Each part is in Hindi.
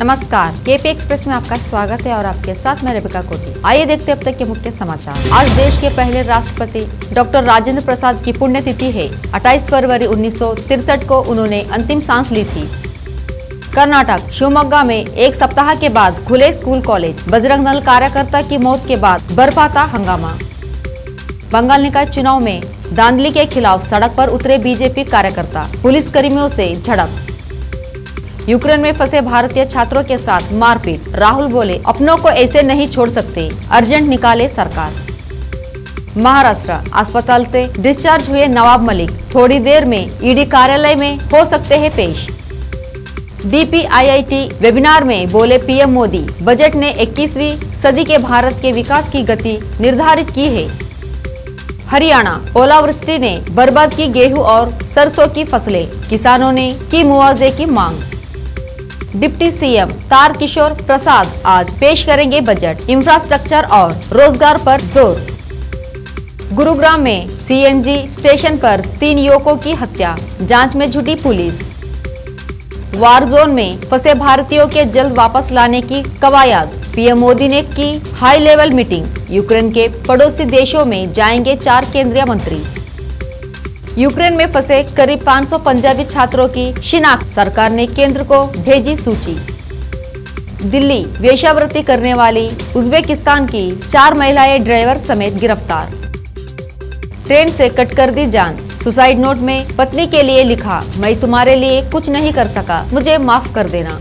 नमस्कार, केपी एक्सप्रेस में आपका स्वागत है और आपके साथ मैं रेपिका कोटी। आइए देखते हैं अब तक के मुख्य समाचार। आज देश के पहले राष्ट्रपति डॉक्टर राजेंद्र प्रसाद की पुण्यतिथि है। 28 फरवरी 1963 को उन्होंने अंतिम सांस ली थी। कर्नाटक शिवमोगा में एक सप्ताह के बाद खुले स्कूल कॉलेज। बजरंग दल कार्यकर्ता की मौत के बाद बरपाता हंगामा। बंगाल निकाय चुनाव में दांधली के खिलाफ सड़क पर उतरे बीजेपी कार्यकर्ता, पुलिस कर्मियों से झड़प। यूक्रेन में फंसे भारतीय छात्रों के साथ मारपीट, राहुल बोले अपनों को ऐसे नहीं छोड़ सकते, अर्जेंट निकाले सरकार। महाराष्ट्र अस्पताल से डिस्चार्ज हुए नवाब मलिक, थोड़ी देर में ईडी कार्यालय में हो सकते हैं पेश। डीपीआईआईटी वेबिनार में बोले पीएम मोदी, बजट ने 21वीं सदी के भारत के विकास की गति निर्धारित की है। हरियाणा ओलावृष्टि ने बर्बाद की गेहूं और सरसों की फसलें, किसानों ने की मुआवजे की मांग। डिप्टी सीएम तारकिशोर प्रसाद आज पेश करेंगे बजट। इंफ्रास्ट्रक्चर और रोजगार पर जोर। गुरुग्राम में सीएनजी स्टेशन पर 3 युवकों की हत्या, जांच में जुटी पुलिस। वार जोन में फंसे भारतीयों के जल्द वापस लाने की कवायद, पीएम मोदी ने की हाई लेवल मीटिंग। यूक्रेन के पड़ोसी देशों में जाएंगे 4 केंद्रीय मंत्री। यूक्रेन में फंसे करीब 500 पंजाबी छात्रों की शिनाख्त, सरकार ने केंद्र को भेजी सूची। दिल्ली वेश्यावृत्ति करने वाली उज्बेकिस्तान की 4 महिलाएं ड्राइवर समेत गिरफ्तार। ट्रेन से कट कर दी जान, सुसाइड नोट में पत्नी के लिए लिखा, मैं तुम्हारे लिए कुछ नहीं कर सका, मुझे माफ कर देना।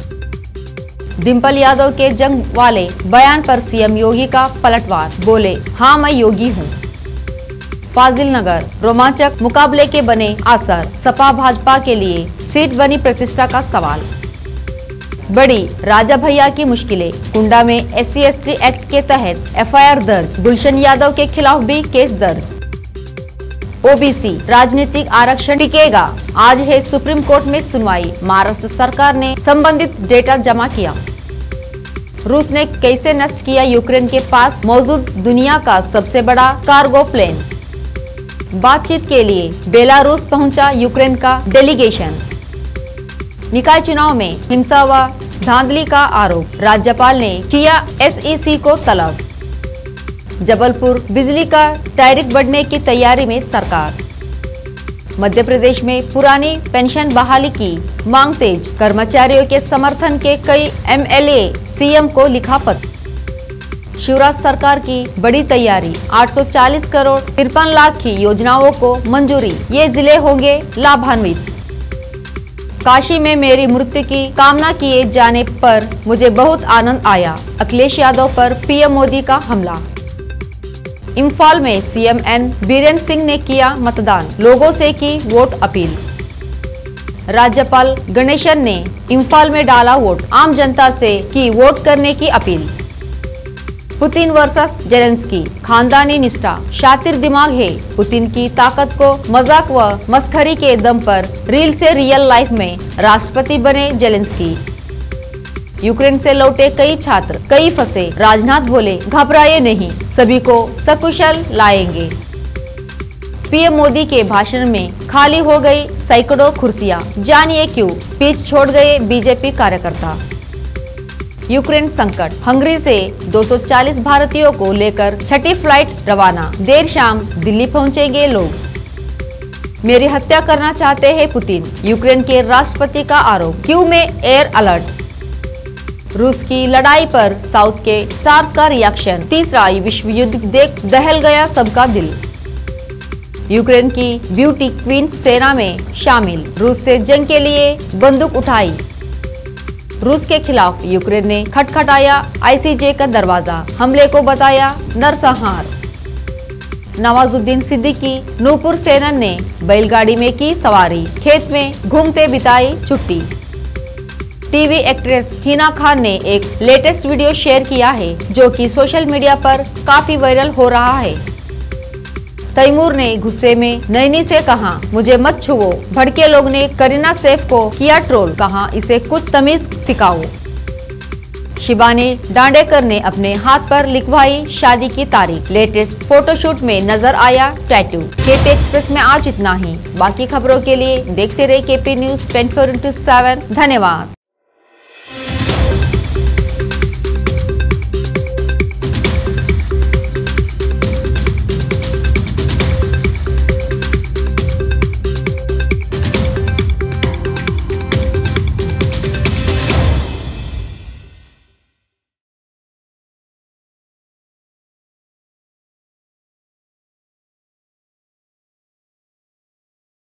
डिम्पल यादव के जंग वाले बयान पर सीएम योगी का पलटवार, बोले हाँ मैं योगी हूँ। फाजिल नगर रोमांचक मुकाबले के बने असर, सपा भाजपा के लिए सीट बनी प्रतिष्ठा का सवाल। बड़ी राजा भैया की मुश्किलें, कुंडा में SC ST एक्ट के तहत FIR दर्ज, गुलशन यादव के खिलाफ भी केस दर्ज। OBC राजनीतिक आरक्षण टिकेगा, आज है सुप्रीम कोर्ट में सुनवाई, महाराष्ट्र सरकार ने संबंधित डेटा जमा किया। रूस ने कैसे नष्ट किया यूक्रेन के पास मौजूद दुनिया का सबसे बड़ा कार्गो प्लेन। बातचीत के लिए बेलारूस पहुंचा यूक्रेन का डेलीगेशन। निकाय चुनाव में हिंसा व धांधली का आरोप, राज्यपाल ने किया SEC को तलब। जबलपुर बिजली का टैरिफ बढ़ने की तैयारी में सरकार। मध्य प्रदेश में पुरानी पेंशन बहाली की मांग तेज, कर्मचारियों के समर्थन के कई MLA सीएम को लिखा पत्र। शिवराज सरकार की बड़ी तैयारी, 840 करोड़ 53 लाख की योजनाओं को मंजूरी, ये जिले होंगे लाभान्वित। काशी में मेरी मृत्यु की कामना किए जाने पर मुझे बहुत आनंद आया, अखिलेश यादव पर पीएम मोदी का हमला। इंफाल में CMN बीरेन सिंह ने किया मतदान, लोगों से की वोट अपील। राज्यपाल गणेशन ने इंफाल में डाला वोट, आम जनता से की वोट करने की अपील। पुतिन वर्सेस जेलेंस्की, खानदानी निष्ठा, शातिर दिमाग है, पुतिन की ताकत को मजाक व मस्खरी के दम पर रील से रियल लाइफ में राष्ट्रपति बने जेलेंस्की। यूक्रेन से लौटे कई छात्र, कई फंसे, राजनाथ बोले घबराए नहीं, सभी को सकुशल लाएंगे। पीएम मोदी के भाषण में खाली हो गई सैकड़ों कुर्सियां, जानिए क्यों, स्पीच छोड़ गए बीजेपी कार्यकर्ता। यूक्रेन संकट, हंगरी से 240 भारतीयों को लेकर 6ठी फ्लाइट रवाना, देर शाम दिल्ली पहुंचेंगे लोग। मेरी हत्या करना चाहते हैं पुतिन, यूक्रेन के राष्ट्रपति का आरोप, क्यू में एयर अलर्ट। रूस की लड़ाई पर साउथ के स्टार्स का रिएक्शन, तीसरा विश्व युद्ध देख दहल गया सबका दिल। यूक्रेन की ब्यूटी क्वीन सेना में शामिल, रूस से जंग के लिए बंदूक उठाई। रूस के खिलाफ यूक्रेन ने खटखटाया ICJ का दरवाजा, हमले को बताया नरसंहार। नवाजुद्दीन सिद्दीकी नूपुर सेनन ने बैलगाड़ी में की सवारी, खेत में घूमते बिताई छुट्टी। टीवी एक्ट्रेस हिना खान ने एक लेटेस्ट वीडियो शेयर किया है जो कि सोशल मीडिया पर काफी वायरल हो रहा है। तैमूर ने गुस्से में नैनी से कहा मुझे मत छुओ, भड़के लोग ने करीना सैफ को किया ट्रोल, कहा इसे कुछ तमीज सिखाओ। शिबानी डांडेकर ने अपने हाथ पर लिखवाई शादी की तारीख, लेटेस्ट फोटोशूट में नजर आया टैटू। केपी एक्सप्रेस में आज इतना ही, बाकी खबरों के लिए देखते रहे KP News 24/7। धन्यवाद।